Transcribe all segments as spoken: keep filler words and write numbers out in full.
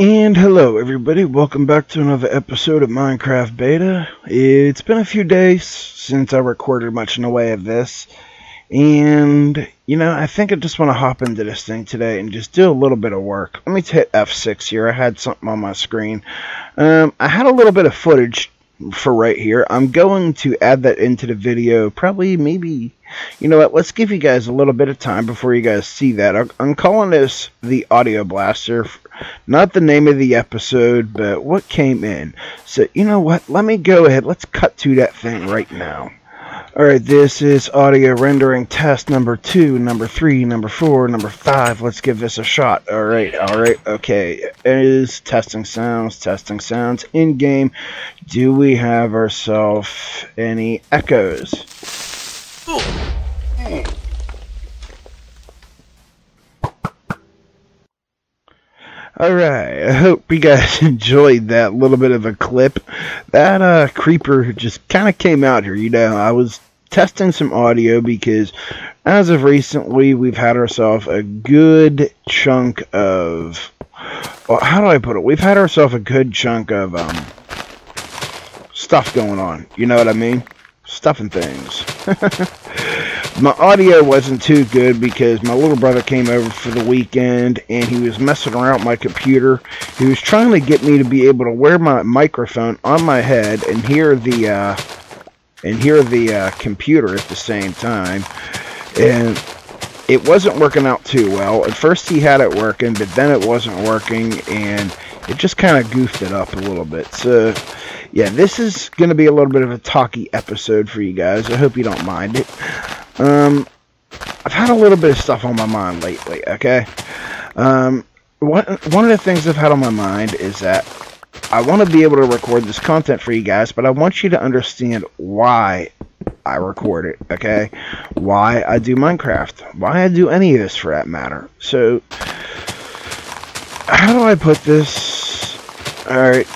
And hello everybody, welcome back to another episode of Minecraft Beta. It's been a few days since I recorded much in the way of this. And, you know, I think I just want to hop into this thing today and just do a little bit of work. Let me hit F six here. I had something on my screen. Um, I had a little bit of footage for right here. I'm going to add that into the video. Probably, maybe, you know what, let's give you guys a little bit of time before you guys see that. I'm calling this the Audio Blaster. Not the name of the episode, but what came in. So, you know what, let me go ahead, let's cut to that thing right now. Alright, this is audio rendering test number two, number three, number four, number five. Let's give this a shot. Alright, alright, okay. It is testing sounds, testing sounds, in-game. Do we have ourselves any echoes? Alright, I hope you guys enjoyed that little bit of a clip. That uh, creeper just kind of came out here, you know. I was testing some audio because as of recently, we've had ourselves a good chunk of... Well, how do I put it? We've had ourselves a good chunk of um, stuff going on. You know what I mean? Stuff and things. My audio wasn't too good because my little brother came over for the weekend and he was messing around with my computer. He was trying to get me to be able to wear my microphone on my head and hear the uh, and hear the uh, computer at the same time. And it wasn't working out too well. At first he had it working, but then it wasn't working and it just kind of goofed it up a little bit. So, yeah, this is going to be a little bit of a talky episode for you guys. I hope you don't mind it. Um, I've had a little bit of stuff on my mind lately, okay? Um, one, one of the things I've had on my mind is that I want to be able to record this content for you guys, but I want you to understand why I record it, okay? Why I do Minecraft. Why I do any of this, for that matter. So, how do I put this? Alright.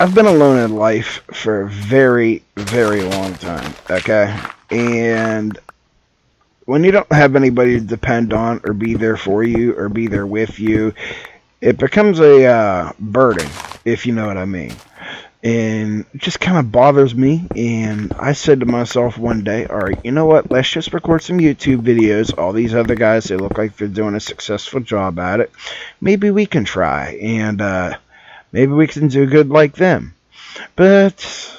I've been alone in life for a very, very long time, okay? And when you don't have anybody to depend on or be there for you or be there with you, it becomes a uh, burden, if you know what I mean. And it just kind of bothers me. And I said to myself one day, all right, you know what? Let's just record some YouTube videos. All these other guys, they look like they're doing a successful job at it. Maybe we can try. And uh, maybe we can do good like them. But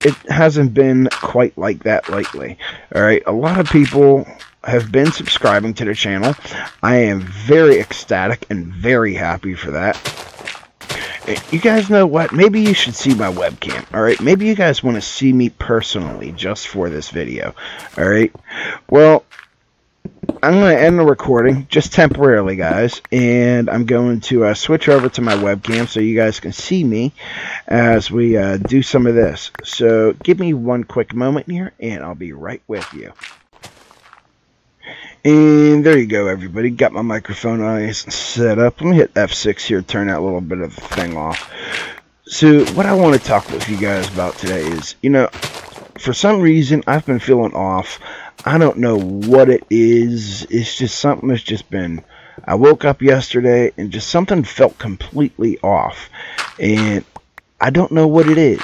it hasn't been quite like that lately. Alright, a lot of people have been subscribing to the channel. I am very ecstatic and very happy for that. You guys know what? Maybe you should see my webcam. Alright, maybe you guys want to see me personally just for this video. Alright, well, I'm going to end the recording just temporarily, guys, and I'm going to uh, switch over to my webcam so you guys can see me as we uh, do some of this. So give me one quick moment here, and I'll be right with you. And there you go, everybody. Got my microphone nice and set up. Let me hit F six here, turn that little bit of the thing off. So what I want to talk with you guys about today is, you know, for some reason, I've been feeling off. I don't know what it is. It's just something that's just been... I woke up yesterday and just something felt completely off. And I don't know what it is.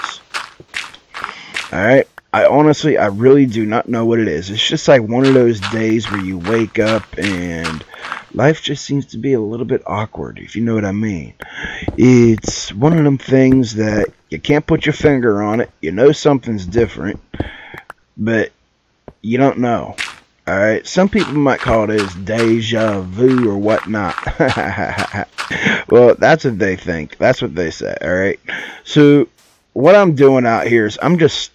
Alright? I honestly, I really do not know what it is. It's just like one of those days where you wake up and life just seems to be a little bit awkward, if you know what I mean. It's one of them things that you can't put your finger on it. You know something's different. But you don't know. Alright, some people might call this deja vu or whatnot. Well, that's what they think. That's what they say, alright? So, what I'm doing out here is I'm just...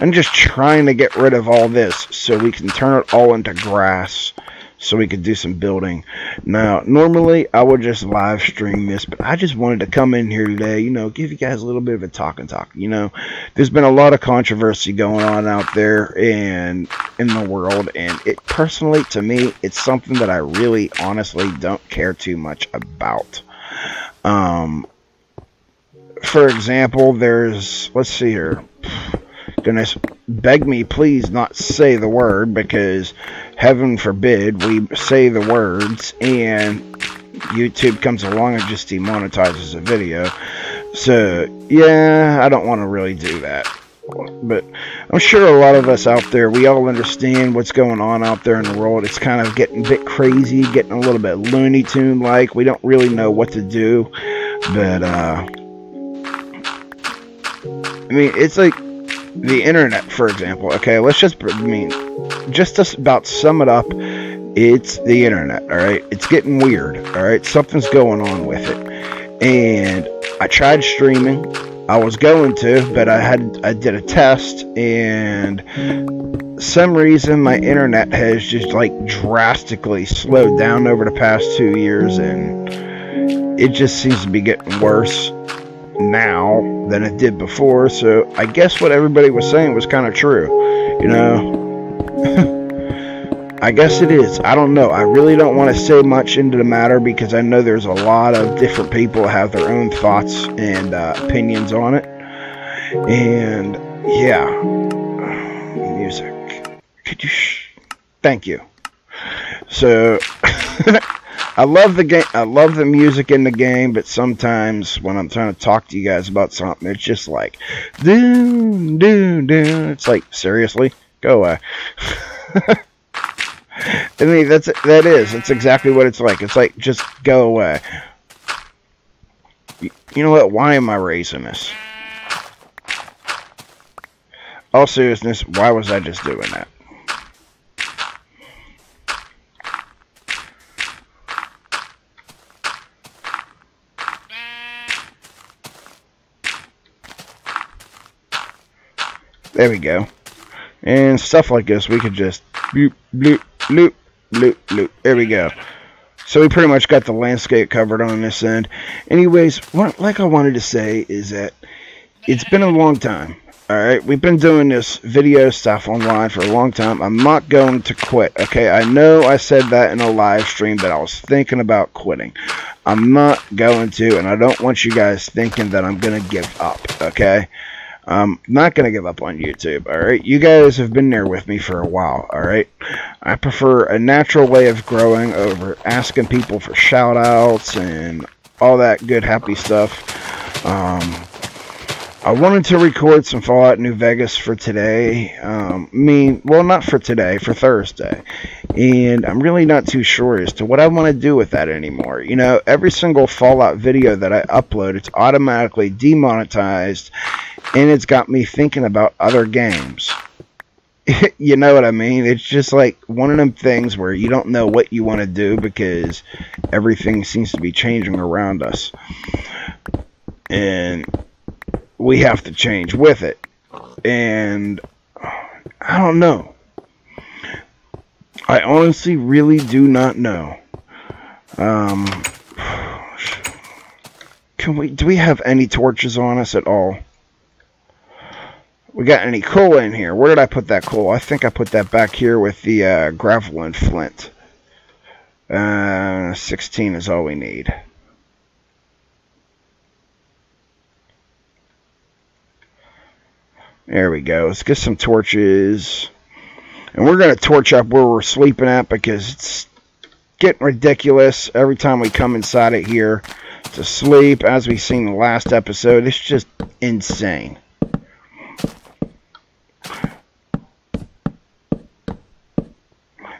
I'm just trying to get rid of all this so we can turn it all into grass. So we could do some building. Now, normally I would just live stream this, but I just wanted to come in here today, you know, give you guys a little bit of a talk and talk. You know, there's been a lot of controversy going on out there and in the world, and it personally, to me, it's something that I really honestly don't care too much about. Um, for example, there's, let's see here. Goodness, beg me please not say the word, because heaven forbid we say the words, and YouTube comes along and just demonetizes a video. So, yeah, I don't want to really do that. But I'm sure a lot of us out there, we all understand what's going on out there in the world. It's kind of getting a bit crazy, getting a little bit Looney Tune-like. We don't really know what to do. But, uh... I mean, it's like the internet, for example. Okay, let's just, I mean, just to about sum it up, it's the internet, alright? It's getting weird, alright? Something's going on with it. And I tried streaming. I was going to, but I had I did a test, and some reason my internet has just like drastically slowed down over the past two years, and it just seems to be getting worse now than it did before. So I guess what everybody was saying was kind of true, you know. I guess it is. I don't know. I really don't want to say much into the matter because I know there's a lot of different people who have their own thoughts and uh, opinions on it. And yeah, music. Could you? Sh Thank you. So. I love the game. I love the music in the game, but sometimes when I'm trying to talk to you guys about something, it's just like, doo doo doo. It's like, seriously, go away. I mean, that's that is. That's exactly what it's like. It's like, just go away. You, you know what? Why am I raising this? All seriousness, why was I just doing that? There we go. And stuff like this, we could just bloop, bloop, bloop, bloop, bloop. There we go. So we pretty much got the landscape covered on this end. Anyways, what like I wanted to say is that it's been a long time. Alright, we've been doing this video stuff online for a long time. I'm not going to quit, okay? I know I said that in a live stream that I was thinking about quitting. I'm not going to, and I don't want you guys thinking that I'm going to give up, okay? I'm not going to give up on YouTube, alright? You guys have been there with me for a while, alright? I prefer a natural way of growing over asking people for shout-outs and all that good, happy stuff. Um, I wanted to record some Fallout New Vegas for today. Um, I mean, well, not for today, for Thursday. And I'm really not too sure as to what I want to do with that anymore. You know, every single Fallout video that I upload, it's automatically demonetized. And it's got me thinking about other games. You know what I mean? It's just like one of them things where you don't know what you want to do because everything seems to be changing around us. And we have to change with it. And I don't know. I honestly really do not know. Um, can we? Do we have any torches on us at all? We got any coal in here? Where did I put that coal? I think I put that back here with the uh, gravel and flint. Uh, sixteen is all we need. There we go. Let's get some torches. And we're going to torch up where we're sleeping at because it's getting ridiculous every time we come inside of here to sleep. As we've seen in the last episode, it's just insane.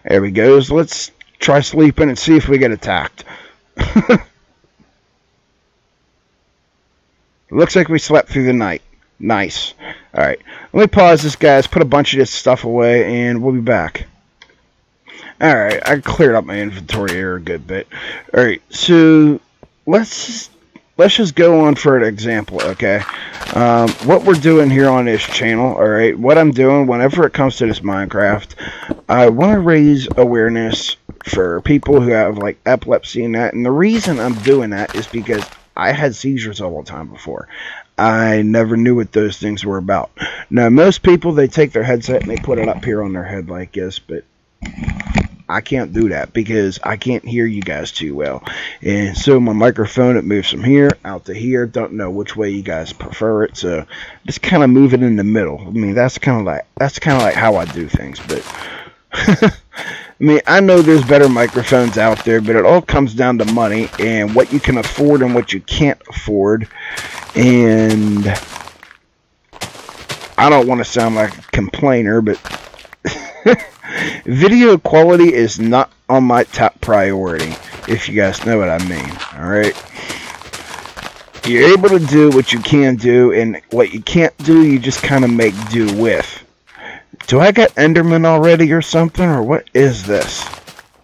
There we go. So let's try sleeping and see if we get attacked. Looks like we slept through the night. Nice. Alright. Let me pause this, guys. Put a bunch of this stuff away, and we'll be back. Alright. I cleared up my inventory here a good bit. Alright. So, let's... Let's just go on for an example, okay? Um, what we're doing here on this channel, alright? What I'm doing whenever it comes to this Minecraft, I want to raise awareness for people who have, like, epilepsy and that. And the reason I'm doing that is because I had seizures all the time before. I never knew what those things were about. Now, most people, they take their headset and they put it up here on their head like this, but I can't do that because I can't hear you guys too well. And so my microphone, it moves from here out to here. Don't know which way you guys prefer it, so just kind of move it in the middle. I mean, that's kind of like that's kind of like how I do things, but I mean, I know there's better microphones out there, but it all comes down to money and what you can afford and what you can't afford. And I don't want to sound like a complainer, but video quality is not on my top priority, if you guys know what I mean. Alright, you're able to do what you can do, and what you can't do, you just kind of make do with. Do I got Enderman already or something, or what is this?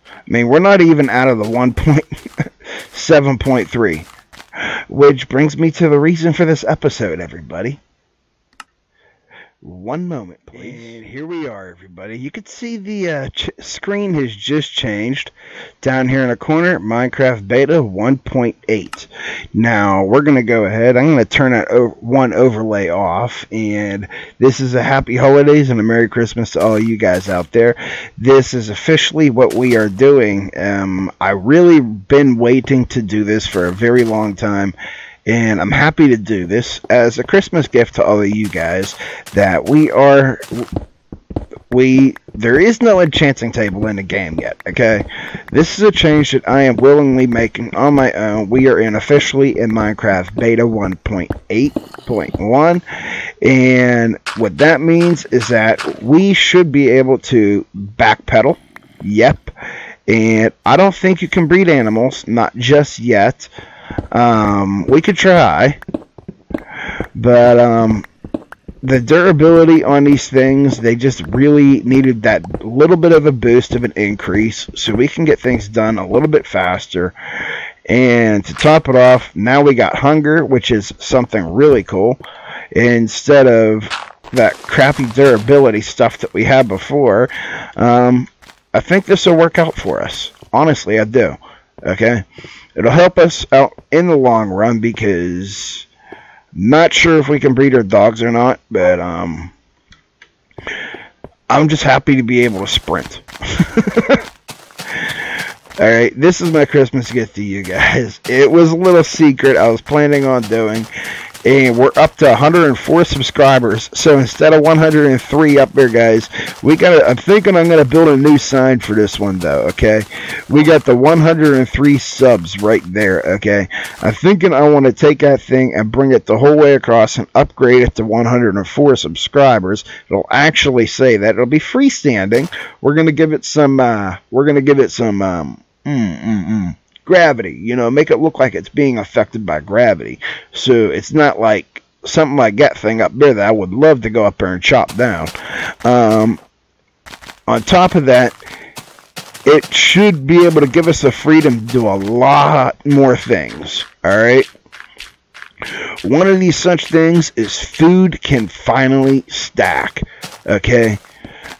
I mean, we're not even out of the one point seven point three, which brings me to the reason for this episode, everybody. One moment, please. And here we are, everybody. You can see the uh, ch screen has just changed. Down here in the corner, Minecraft Beta one point eight. Now, we're going to go ahead. I'm going to turn that o one overlay off. And this is a happy holidays and a Merry Christmas to all you guys out there. This is officially what we are doing. Um, I really been waiting to do this for a very long time. And I'm happy to do this as a Christmas gift to all of you guys that we are, we, there is no enchanting table in the game yet, okay? This is a change that I am willingly making on my own. We are in officially in Minecraft Beta one point eight point one, and what that means is that we should be able to backpedal, yep, and I don't think you can breed animals, not just yet. Um, we could try, but um, the durability on these things, they just really needed that little bit of a boost of an increase so we can get things done a little bit faster. And to top it off, now we got hunger, which is something really cool, instead of that crappy durability stuff that we had before. um, I think this will work out for us, honestly, I do. Okay, it'll help us out in the long run, because not sure if we can breed our dogs or not, but um I'm just happy to be able to sprint. Alright, this is my Christmas gift to you guys. It was a little secret I was planning on doing, and we're up to one hundred four subscribers, so instead of one hundred three up there, guys, we got, I'm thinking I'm going to build a new sign for this one, though, okay? We got the one hundred three subs right there, okay? I'm thinking I want to take that thing and bring it the whole way across and upgrade it to one hundred four subscribers. It'll actually say that. It'll be freestanding. We're going to give it some, uh, we're going to give it some, um, mm, mm, mm. gravity, you know, make it look like it's being affected by gravity, so it's not like something like that thing up there that I would love to go up there and chop down. Um, on top of that, it should be able to give us the freedom to do a lot more things. Alright, one of these such things is food can finally stack, okay?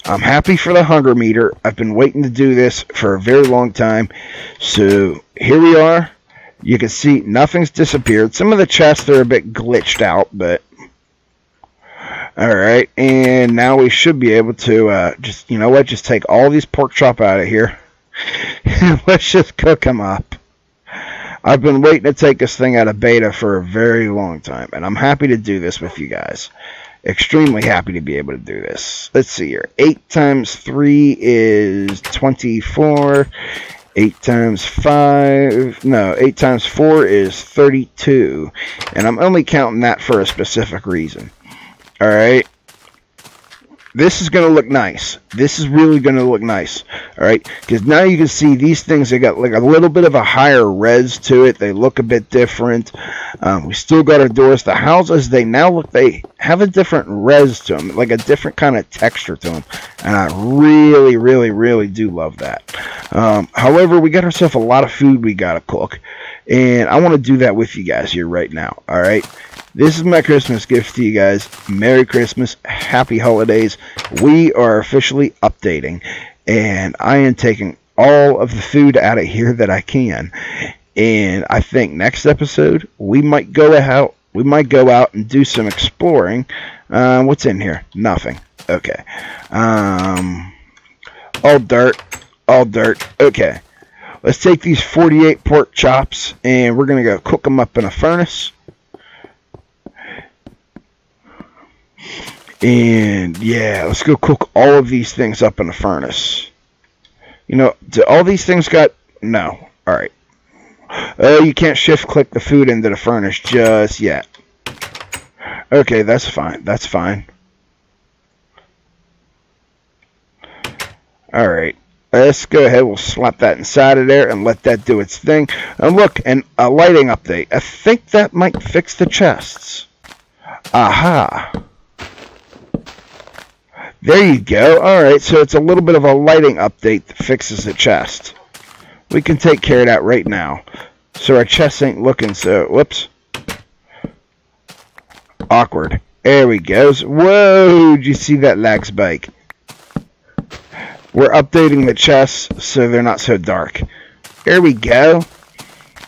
I'm happy for the hunger meter. I've been waiting to do this for a very long time. So here we are. You can see nothing's disappeared. Some of the chests are a bit glitched out, but alright. And now we should be able to uh, just, you know what, just take all these pork chop out of here. Let's just cook them up. I've been waiting to take this thing out of beta for a very long time, and I'm happy to do this with you guys. Extremely happy to be able to do this. Let's see here. eight times three is twenty-four. eight times five. No, eight times four is thirty-two. And I'm only counting that for a specific reason. Alright. This is going to look nice. This is really going to look nice. Alright. Because now you can see these things, they got like a little bit of a higher res to it. They look a bit different. Um, we still got our doors. The houses, they now look, they have a different res to them, like a different kind of texture to them, and I really really really do love that. Um, however, we got ourselves a lot of food we gotta cook, and I want to do that with you guys here right now. Alright, this is my Christmas gift to you guys. Merry Christmas, happy holidays. We are officially updating, and I am taking all of the food out of here that I can. And I think next episode we might go out. We might go out and do some exploring. Uh, what's in here? Nothing. Okay. Um, all dirt. All dirt. Okay. Let's take these forty-eight pork chops, and we're gonna go cook them up in a furnace. And yeah, let's go cook all of these things up in a furnace. You know, do all these things got... No. Alright. Oh, uh, you can't shift-click the food into the furnace just yet. Okay, that's fine. That's fine. Alright. Let's go ahead. We'll slap that inside of there and let that do its thing. And look, and a lighting update. I think that might fix the chests. Aha. There you go. Alright, so it's a little bit of a lighting update that fixes the chest. We can take care of that right now. So our chest ain't looking so... Whoops. Awkward. There we go. Whoa, did you see that lag spike? We're updating the chests so they're not so dark. There we go.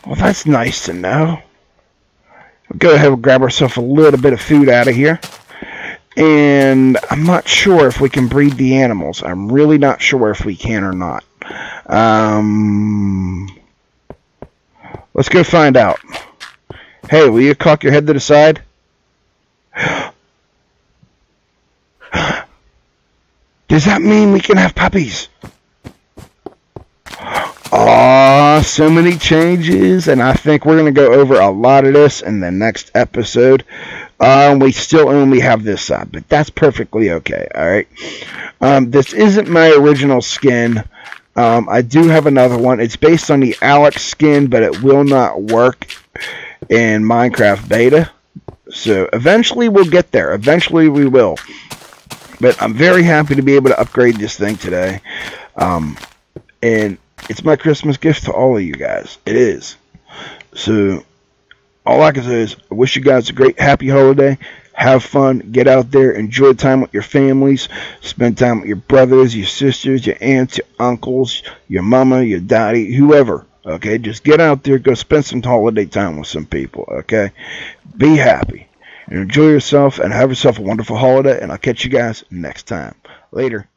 Well, that's nice to know. We'll go ahead and grab ourselves a little bit of food out of here. And I'm not sure if we can breed the animals. I'm really not sure if we can or not. Um, let's go find out. Hey, will you cock your head to the side? Does that mean we can have puppies? Ah, oh, so many changes, and I think we're going to go over a lot of this in the next episode. Um, we still only have this side, but that's perfectly okay, alright? Um, this isn't my original skin. Um, I do have another one. It's based on the Alex skin, but it will not work in Minecraft beta. So, eventually we'll get there. Eventually we will. But I'm very happy to be able to upgrade this thing today. Um, and it's my Christmas gift to all of you guys. It is. So, all I can say is, I wish you guys a great, happy holiday. Have fun. Get out there. Enjoy time with your families. Spend time with your brothers, your sisters, your aunts, your uncles, your mama, your daddy, whoever. Okay? Just get out there. Go spend some holiday time with some people. Okay? Be happy. And enjoy yourself and have yourself a wonderful holiday. And I'll catch you guys next time. Later.